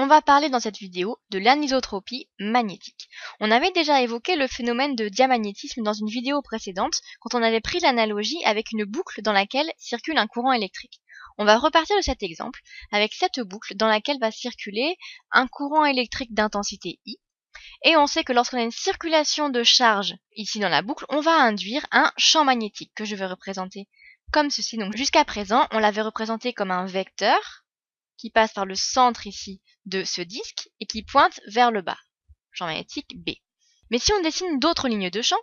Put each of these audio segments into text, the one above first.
On va parler dans cette vidéo de l'anisotropie magnétique. On avait déjà évoqué le phénomène de diamagnétisme dans une vidéo précédente quand on avait pris l'analogie avec une boucle dans laquelle circule un courant électrique. On va repartir de cet exemple avec cette boucle dans laquelle va circuler un courant électrique d'intensité I. Et on sait que lorsqu'on a une circulation de charge ici dans la boucle, on va induire un champ magnétique que je vais représenter comme ceci. Donc jusqu'à présent, on l'avait représenté comme un vecteur qui passe par le centre ici de ce disque et qui pointe vers le bas, champ magnétique B. Mais si on dessine d'autres lignes de champ,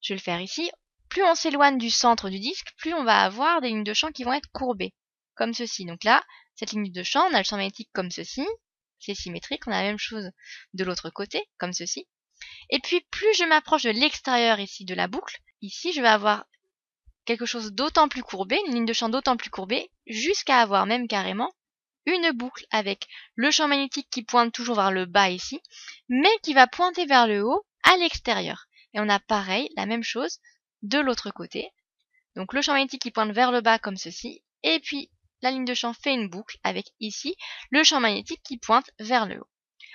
je vais le faire ici, plus on s'éloigne du centre du disque, plus on va avoir des lignes de champ qui vont être courbées, comme ceci. Donc là, cette ligne de champ, on a le champ magnétique comme ceci, c'est symétrique, on a la même chose de l'autre côté, comme ceci. Et puis plus je m'approche de l'extérieur ici de la boucle, ici je vais avoir quelque chose d'autant plus courbé, une ligne de champ d'autant plus courbée, jusqu'à avoir même carrément une boucle avec le champ magnétique qui pointe toujours vers le bas ici, mais qui va pointer vers le haut à l'extérieur. Et on a pareil, la même chose de l'autre côté. Donc le champ magnétique qui pointe vers le bas comme ceci, et puis la ligne de champ fait une boucle avec ici le champ magnétique qui pointe vers le haut.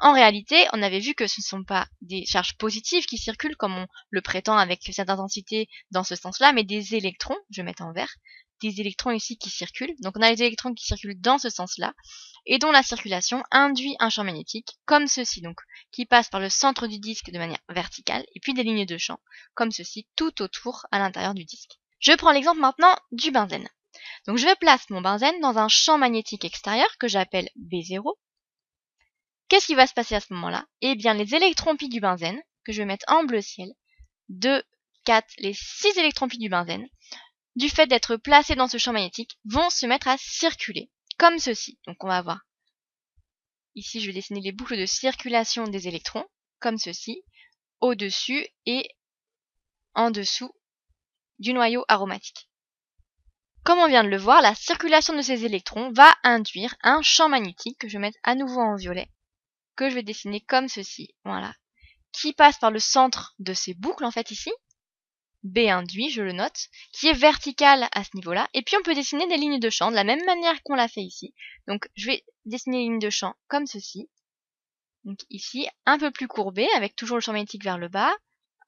En réalité, on avait vu que ce ne sont pas des charges positives qui circulent comme on le prétend avec cette intensité dans ce sens-là, mais des électrons, je vais mettre en vert, des électrons ici qui circulent. Donc on a les électrons qui circulent dans ce sens-là et dont la circulation induit un champ magnétique comme ceci, donc qui passe par le centre du disque de manière verticale et puis des lignes de champ comme ceci tout autour à l'intérieur du disque. Je prends l'exemple maintenant du benzène. Donc je place mon benzène dans un champ magnétique extérieur que j'appelle B0. Qu'est-ce qui va se passer à ce moment-là? Eh bien les électrons pi du benzène, que je vais mettre en bleu ciel, 2, 4, les 6 électrons pi du benzène, du fait d'être placés dans ce champ magnétique, vont se mettre à circuler, comme ceci. Donc on va avoir, ici je vais dessiner les boucles de circulation des électrons, comme ceci, au-dessus et en dessous du noyau aromatique. Comme on vient de le voir, la circulation de ces électrons va induire un champ magnétique, que je vais mettre à nouveau en violet, que je vais dessiner comme ceci, voilà, qui passe par le centre de ces boucles en fait ici, B induit, je le note, qui est vertical à ce niveau-là. Et puis on peut dessiner des lignes de champ de la même manière qu'on l'a fait ici. Donc je vais dessiner les lignes de champ comme ceci. Donc ici, un peu plus courbé, avec toujours le champ magnétique vers le bas.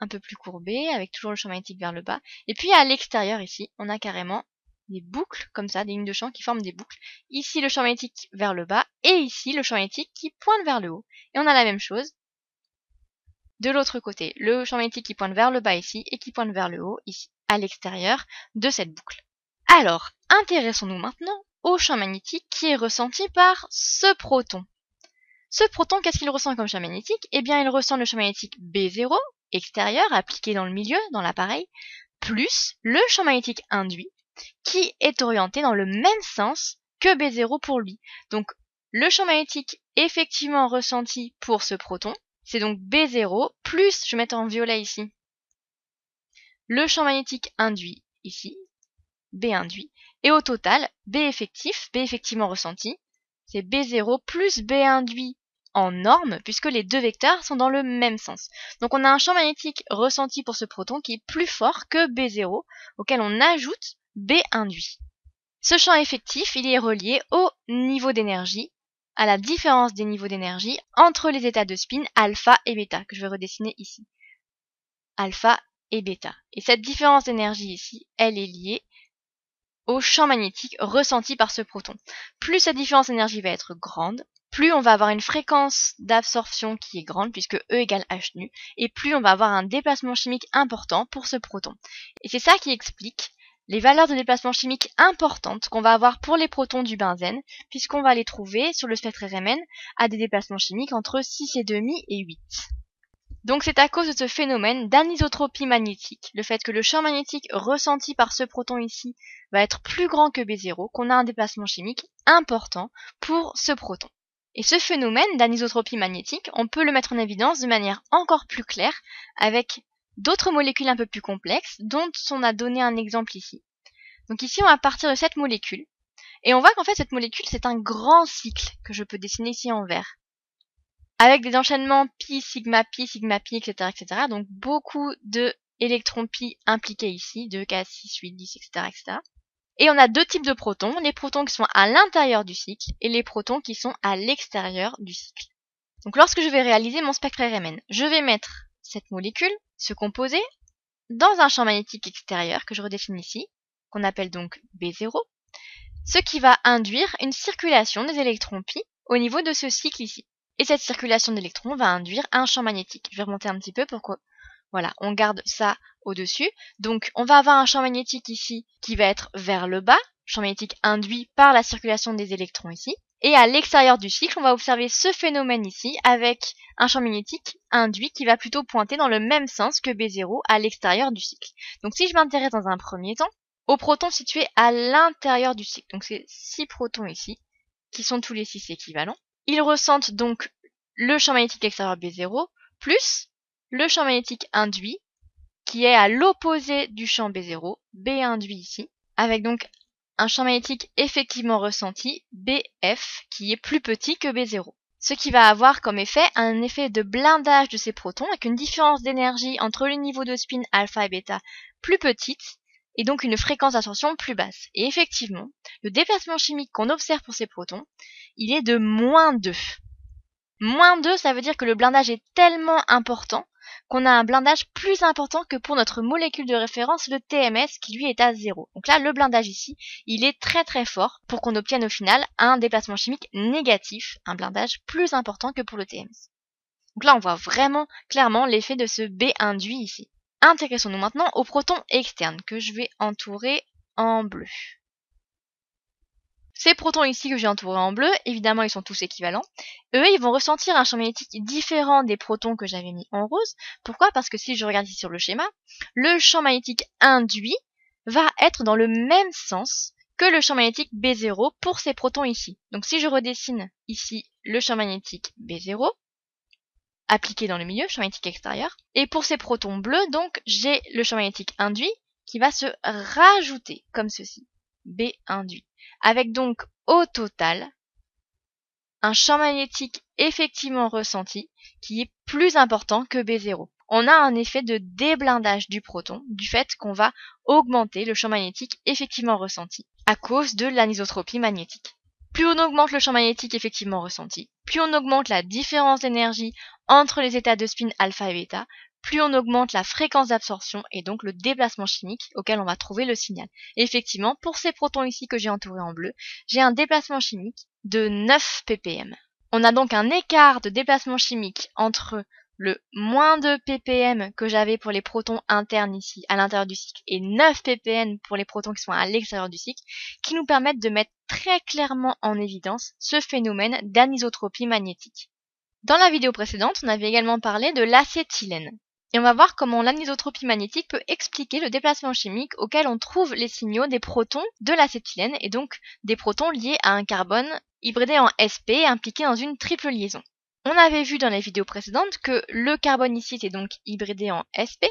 Un peu plus courbé, avec toujours le champ magnétique vers le bas. Et puis à l'extérieur ici, on a carrément des boucles comme ça, des lignes de champ qui forment des boucles. Ici le champ magnétique vers le bas et ici le champ magnétique qui pointe vers le haut. Et on a la même chose. De l'autre côté, le champ magnétique qui pointe vers le bas ici et qui pointe vers le haut ici, à l'extérieur de cette boucle. Alors, intéressons-nous maintenant au champ magnétique qui est ressenti par ce proton. Ce proton, qu'est-ce qu'il ressent comme champ magnétique? Eh bien, il ressent le champ magnétique B0, extérieur, appliqué dans le milieu, dans l'appareil, plus le champ magnétique induit, qui est orienté dans le même sens que B0 pour lui. Donc, le champ magnétique effectivement ressenti pour ce proton, c'est donc B0 plus, je vais mettre en violet ici, le champ magnétique induit ici, B induit. Et au total, B effectif, B effectivement ressenti, c'est B0 plus B induit en norme, puisque les deux vecteurs sont dans le même sens. Donc on a un champ magnétique ressenti pour ce proton qui est plus fort que B0, auquel on ajoute B induit. Ce champ effectif, il est relié au niveau d'énergie, à la différence des niveaux d'énergie entre les états de spin alpha et bêta, que je vais redessiner ici. Alpha et bêta. Et cette différence d'énergie ici, elle est liée au champ magnétique ressenti par ce proton. Plus cette différence d'énergie va être grande, plus on va avoir une fréquence d'absorption qui est grande, puisque E égale H nu, et plus on va avoir un déplacement chimique important pour ce proton. Et c'est ça qui explique les valeurs de déplacement chimique importantes qu'on va avoir pour les protons du benzène, puisqu'on va les trouver sur le spectre RMN à des déplacements chimiques entre 6,5 et 8. Donc c'est à cause de ce phénomène d'anisotropie magnétique, le fait que le champ magnétique ressenti par ce proton ici va être plus grand que B0, qu'on a un déplacement chimique important pour ce proton. Et ce phénomène d'anisotropie magnétique, on peut le mettre en évidence de manière encore plus claire avec d'autres molécules un peu plus complexes, dont on a donné un exemple ici. Donc ici, on va partir de cette molécule. Et on voit qu'en fait, cette molécule, c'est un grand cycle que je peux dessiner ici en vert. Avec des enchaînements pi, sigma pi, etc., etc. Donc beaucoup d'électrons pi impliqués ici, 2, 4, 6, 8, 10, etc., etc. Et on a deux types de protons, les protons qui sont à l'intérieur du cycle et les protons qui sont à l'extérieur du cycle. Donc lorsque je vais réaliser mon spectre RMN, je vais mettre cette molécule, ce composé, dans un champ magnétique extérieur que je redéfinis ici, qu'on appelle donc B0, ce qui va induire une circulation des électrons pi au niveau de ce cycle ici. Et cette circulation d'électrons va induire un champ magnétique. Je vais remonter un petit peu pour que, voilà, on garde ça au-dessus. Donc on va avoir un champ magnétique ici qui va être vers le bas, champ magnétique induit par la circulation des électrons ici. Et à l'extérieur du cycle, on va observer ce phénomène ici avec un champ magnétique induit qui va plutôt pointer dans le même sens que B0 à l'extérieur du cycle. Donc si je m'intéresse dans un premier temps aux protons situés à l'intérieur du cycle, donc c'est 6 protons ici, qui sont tous les 6 équivalents, ils ressentent donc le champ magnétique extérieur B0 plus le champ magnétique induit qui est à l'opposé du champ B0, B induit ici, avec donc un champ magnétique effectivement ressenti, BF, qui est plus petit que B0. Ce qui va avoir comme effet un effet de blindage de ces protons avec une différence d'énergie entre les niveaux de spin alpha et bêta plus petite et donc une fréquence d'absorption plus basse. Et effectivement, le déplacement chimique qu'on observe pour ces protons, il est de moins 2. Moins 2, ça veut dire que le blindage est tellement important qu'on a un blindage plus important que pour notre molécule de référence, le TMS, qui lui est à 0. Donc là, le blindage ici, il est très très fort pour qu'on obtienne au final un déplacement chimique négatif, un blindage plus important que pour le TMS. Donc là, on voit vraiment clairement l'effet de ce B induit ici. Intéressons-nous maintenant aux protons externes, que je vais entourer en bleu. Ces protons ici que j'ai entourés en bleu, évidemment ils sont tous équivalents. Eux, ils vont ressentir un champ magnétique différent des protons que j'avais mis en rose. Pourquoi? Parce que si je regarde ici sur le schéma, le champ magnétique induit va être dans le même sens que le champ magnétique B0 pour ces protons ici. Donc si je redessine ici le champ magnétique B0, appliqué dans le milieu, champ magnétique extérieur, et pour ces protons bleus, donc j'ai le champ magnétique induit qui va se rajouter comme ceci, B induit. Avec donc au total un champ magnétique effectivement ressenti qui est plus important que B0. On a un effet de déblindage du proton du fait qu'on va augmenter le champ magnétique effectivement ressenti à cause de l'anisotropie magnétique. Plus on augmente le champ magnétique effectivement ressenti, plus on augmente la différence d'énergie entre les états de spin alpha et bêta, plus on augmente la fréquence d'absorption et donc le déplacement chimique auquel on va trouver le signal. Et effectivement, pour ces protons ici que j'ai entourés en bleu, j'ai un déplacement chimique de 9 ppm. On a donc un écart de déplacement chimique entre le moins 2 ppm que j'avais pour les protons internes ici à l'intérieur du cycle et 9 ppm pour les protons qui sont à l'extérieur du cycle qui nous permettent de mettre très clairement en évidence ce phénomène d'anisotropie magnétique. Dans la vidéo précédente, on avait également parlé de l'acétylène. Et on va voir comment l'anisotropie magnétique peut expliquer le déplacement chimique auquel on trouve les signaux des protons de l'acétylène et donc des protons liés à un carbone hybridé en sp et impliqué dans une triple liaison. On avait vu dans les vidéos précédentes que le carbone ici était donc hybridé en sp,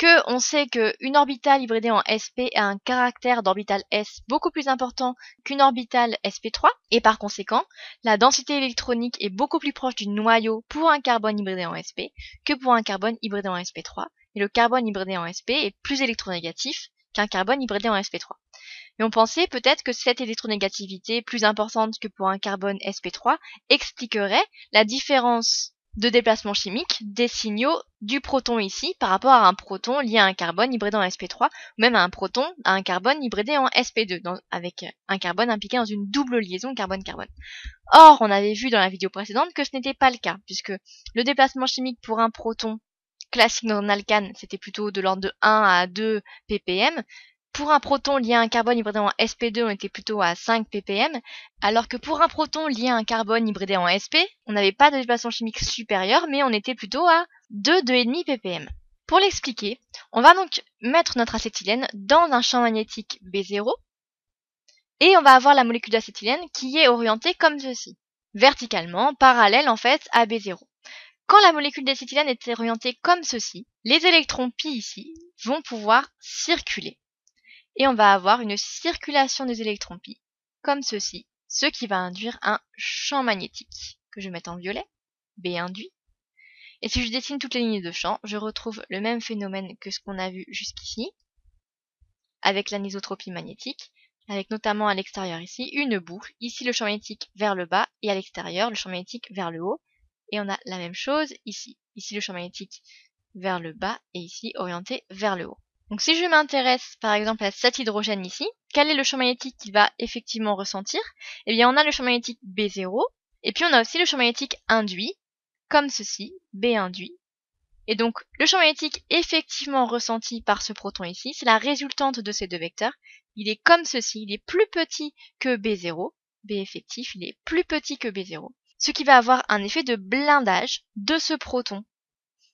qu'on sait qu'une orbitale hybridée en sp a un caractère d'orbitale s beaucoup plus important qu'une orbitale sp3, et par conséquent, la densité électronique est beaucoup plus proche du noyau pour un carbone hybridé en sp que pour un carbone hybridé en sp3, et le carbone hybridé en sp est plus électronégatif qu'un carbone hybridé en sp3. Et on pensait peut-être que cette électronégativité plus importante que pour un carbone sp3 expliquerait la différence de déplacement chimique des signaux du proton ici par rapport à un proton lié à un carbone hybridé en sp3 ou même à un proton à un carbone hybridé en sp2 avec un carbone impliqué dans une double liaison carbone-carbone. Or, on avait vu dans la vidéo précédente que ce n'était pas le cas puisque le déplacement chimique pour un proton classique dans un alcane c'était plutôt de l'ordre de 1 à 2 ppm. Pour un proton lié à un carbone hybridé en sp2, on était plutôt à 5 ppm, alors que pour un proton lié à un carbone hybridé en sp, on n'avait pas de déplacement chimique supérieur, mais on était plutôt à 2,5 ppm. Pour l'expliquer, on va donc mettre notre acétylène dans un champ magnétique B0, et on va avoir la molécule d'acétylène qui est orientée comme ceci, verticalement, parallèle en fait à B0. Quand la molécule d'acétylène est orientée comme ceci, les électrons pi ici vont pouvoir circuler. Et on va avoir une circulation des électrons pi, comme ceci, ce qui va induire un champ magnétique, que je vais mettre en violet, B induit. Et si je dessine toutes les lignes de champ, je retrouve le même phénomène que ce qu'on a vu jusqu'ici. avec l'anisotropie magnétique, avec notamment à l'extérieur ici, une boucle. Ici, le champ magnétique vers le bas et à l'extérieur, le champ magnétique vers le haut. Et on a la même chose ici. Ici, le champ magnétique vers le bas et ici, orienté vers le haut. Donc si je m'intéresse par exemple à cet hydrogène ici, quel est le champ magnétique qu'il va effectivement ressentir? Eh bien, on a le champ magnétique B0 et puis on a aussi le champ magnétique induit, comme ceci, B induit. Et donc le champ magnétique effectivement ressenti par ce proton ici, c'est la résultante de ces deux vecteurs. Il est comme ceci, il est plus petit que B0, B effectif, il est plus petit que B0, ce qui va avoir un effet de blindage de ce proton.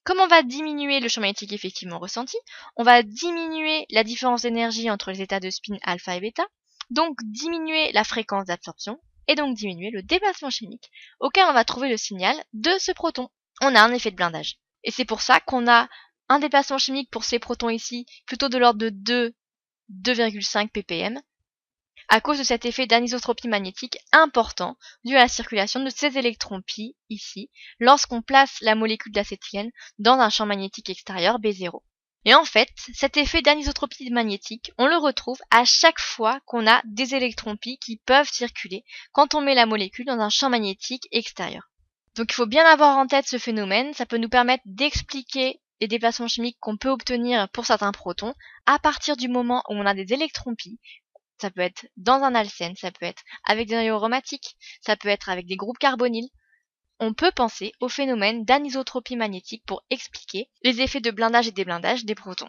Comme on va diminuer le champ magnétique effectivement ressenti, on va diminuer la différence d'énergie entre les états de spin alpha et bêta, donc diminuer la fréquence d'absorption et donc diminuer le déplacement chimique auquel on va trouver le signal de ce proton. On a un effet de blindage. Et c'est pour ça qu'on a un déplacement chimique pour ces protons ici plutôt de l'ordre de 2,5 ppm à cause de cet effet d'anisotropie magnétique important dû à la circulation de ces électrons pi ici lorsqu'on place la molécule d'acétylène dans un champ magnétique extérieur B0. Et en fait, cet effet d'anisotropie magnétique, on le retrouve à chaque fois qu'on a des électrons pi qui peuvent circuler quand on met la molécule dans un champ magnétique extérieur. Donc il faut bien avoir en tête ce phénomène, ça peut nous permettre d'expliquer les déplacements chimiques qu'on peut obtenir pour certains protons à partir du moment où on a des électrons pi. Ça peut être dans un alcène, ça peut être avec des noyaux aromatiques, ça peut être avec des groupes carbonyles. On peut penser au phénomène d'anisotropie magnétique pour expliquer les effets de blindage et déblindage des protons.